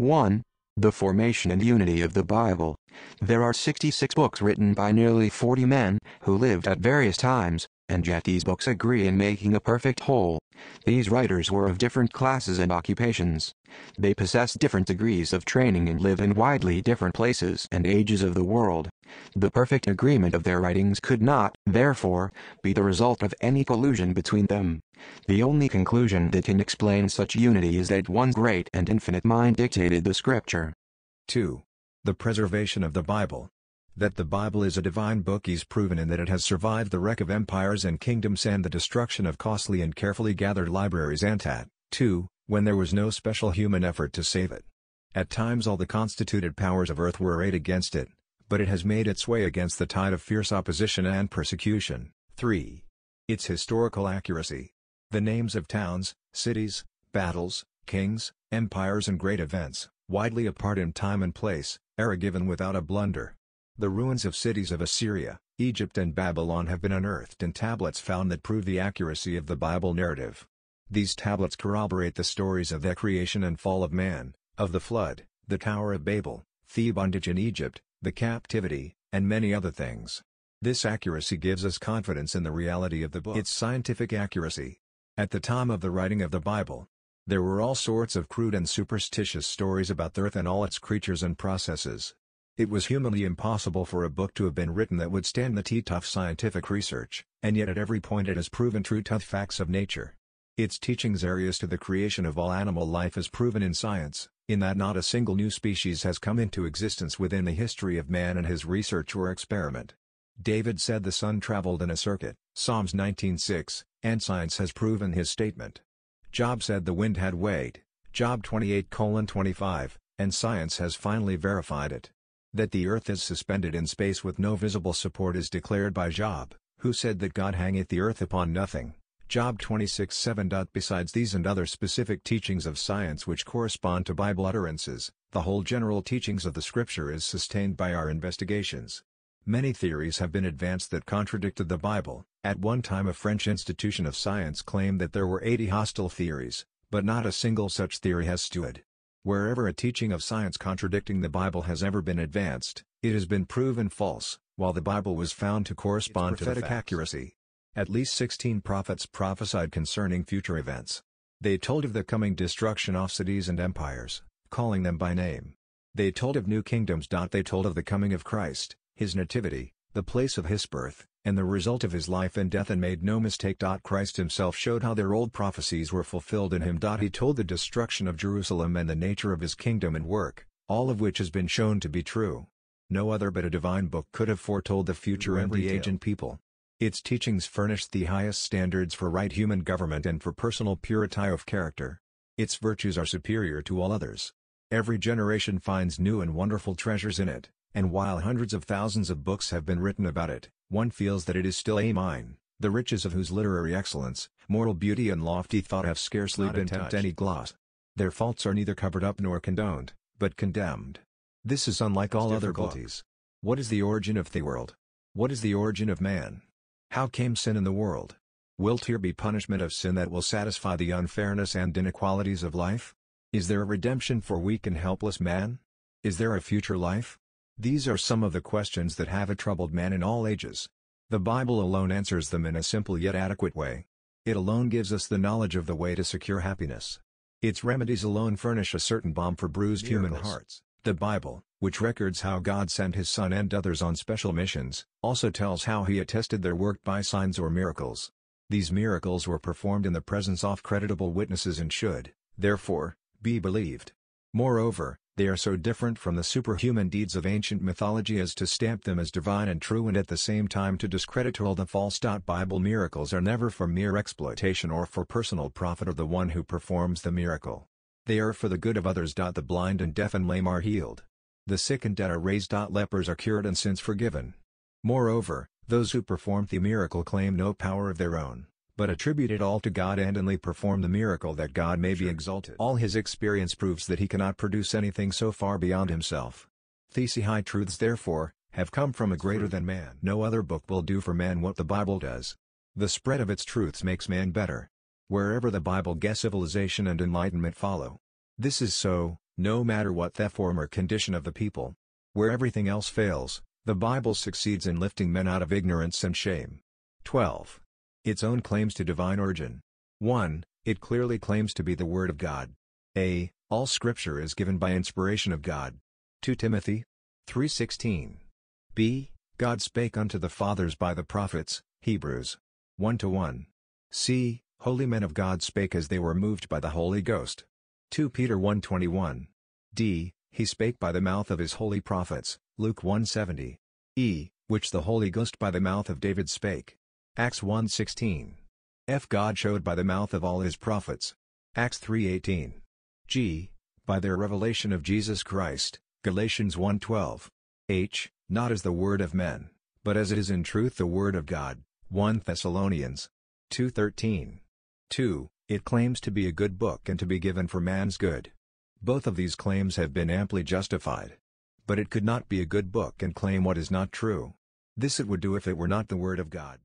1. The formation and unity of the Bible. There are 66 books written by nearly 40 men, who lived at various times, and yet these books agree in making a perfect whole. These writers were of different classes and occupations. They possessed different degrees of training and live in widely different places and ages of the world. The perfect agreement of their writings could not, therefore, be the result of any collusion between them. The only conclusion that can explain such unity is that one great and infinite mind dictated the Scripture. 2. The preservation of the Bible. That the Bible is a divine book is proven in that it has survived the wreck of empires and kingdoms and the destruction of costly and carefully gathered libraries and at, too, when there was no special human effort to save it. At times all the constituted powers of earth were arrayed against it, but it has made its way against the tide of fierce opposition and persecution. 3. Its historical accuracy. The names of towns, cities, battles, kings, empires and great events, widely apart in time and place, are given without a blunder. The ruins of cities of Assyria, Egypt and Babylon have been unearthed in tablets found that prove the accuracy of the Bible narrative. These tablets corroborate the stories of the creation and fall of man, of the flood, the Tower of Babel, Thee bondage in Egypt, the captivity, and many other things. This accuracy gives us confidence in the reality of the book. Its scientific accuracy. At the time of the writing of the Bible, there were all sorts of crude and superstitious stories about the earth and all its creatures and processes. It was humanly impossible for a book to have been written that would stand the teeth of scientific research, and yet at every point it has proven true to the facts of nature. Its teachings areas to the creation of all animal life is proven in science, in that not a single new species has come into existence within the history of man and his research or experiment. David said the sun traveled in a circuit, Psalms 19:6, and science has proven his statement. Job said the wind had weight, Job 28:25, and science has finally verified it. That the earth is suspended in space with no visible support is declared by Job, who said that God hangeth the earth upon nothing. Job 26:7. Besides these and other specific teachings of science which correspond to Bible utterances, the whole general teachings of the Scripture is sustained by our investigations. Many theories have been advanced that contradicted the Bible. At one time a French institution of science claimed that there were 80 hostile theories, but not a single such theory has stood. Wherever a teaching of science contradicting the Bible has ever been advanced, it has been proven false, while the Bible was found to correspond to prophetic accuracy. At least 16 prophets prophesied concerning future events. They told of the coming destruction of cities and empires, calling them by name. They told of new kingdoms. They told of the coming of Christ, his nativity, the place of his birth, and the result of his life and death, and made no mistake. Christ himself showed how their old prophecies were fulfilled in him. He told the destruction of Jerusalem and the nature of his kingdom and work, all of which has been shown to be true. No other but a divine book could have foretold the future and the age and people. Its teachings furnished the highest standards for right human government and for personal purity of character. Its virtues are superior to all others. Every generation finds new and wonderful treasures in it, and while hundreds of thousands of books have been written about it, one feels that it is still a mine, the riches of whose literary excellence, moral beauty and lofty thought have scarcely been touched any gloss. Their faults are neither covered up nor condoned, but condemned. This is unlike all other difficulties. What is the origin of the world? What is the origin of man? How came sin in the world? Will there be punishment of sin that will satisfy the unfairness and inequalities of life? Is there a redemption for weak and helpless man? Is there a future life? These are some of the questions that have a troubled man in all ages. The Bible alone answers them in a simple yet adequate way. It alone gives us the knowledge of the way to secure happiness. Its remedies alone furnish a certain balm for bruised human hearts. The Bible, which records how God sent his Son and others on special missions, also tells how he attested their work by signs or miracles. These miracles were performed in the presence of credible witnesses and should, therefore, be believed. Moreover, they are so different from the superhuman deeds of ancient mythology as to stamp them as divine and true, and at the same time to discredit all the false. Bible miracles are never for mere exploitation or for personal profit of the one who performs the miracle. They are for the good of others. The blind and deaf and lame are healed. The sick and dead are raised. Lepers are cured and sins forgiven. Moreover, those who perform the miracle claim no power of their own, but attribute it all to God and only perform the miracle that God may be exalted. All his experience proves that he cannot produce anything so far beyond himself. These high truths therefore, have come from a greater than man. No other book will do for man what the Bible does. The spread of its truths makes man better. Wherever the Bible goes, civilization and enlightenment follow. This is so, no matter what the form or condition of the people. Where everything else fails, the Bible succeeds in lifting men out of ignorance and shame. 12. Its own claims to divine origin. 1. It clearly claims to be the Word of God. A. All Scripture is given by inspiration of God. 2 Timothy 3:16. B. God spake unto the fathers by the prophets, Hebrews 1:1. C. Holy men of God spake as they were moved by the Holy Ghost. 2 Peter 1:21. D. He spake by the mouth of his holy prophets, Luke 1:70. E. Which the Holy Ghost by the mouth of David spake. Acts 1:16. F. God showed by the mouth of all his prophets. Acts 3:18. G. By their revelation of Jesus Christ. Galatians 1:12. H. Not as the word of men, but as it is in truth the word of God. 1 Thessalonians 2:13. 2. It claims to be a good book and to be given for man's good. Both of these claims have been amply justified. But it could not be a good book and claim what is not true. This it would do if it were not the Word of God.